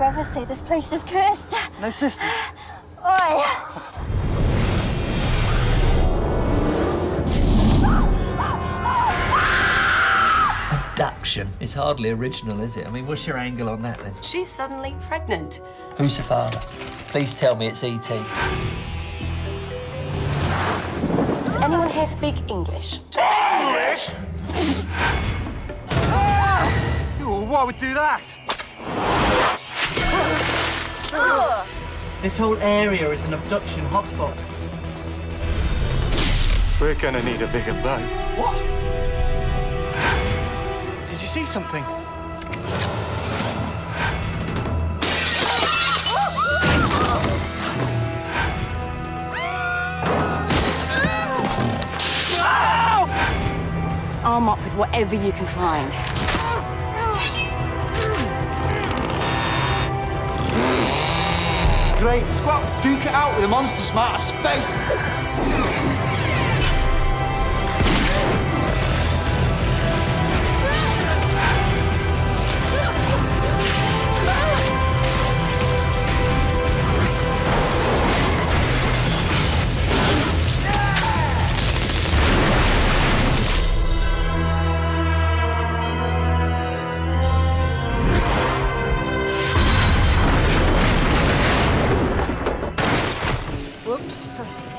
brothers say this place is cursed. No sisters? Oi! Adaption is hardly original, is it? I mean, what's your angle on that, then? She's suddenly pregnant. Who's the father? Please tell me it's E.T. Does anyone here speak English? English? Why would do that? This whole area is an abduction hotspot. We're gonna need a bigger boat. What? Did you see something? Arm up with whatever you can find. Great, squat, duke it out with the monster smart of space. Oops.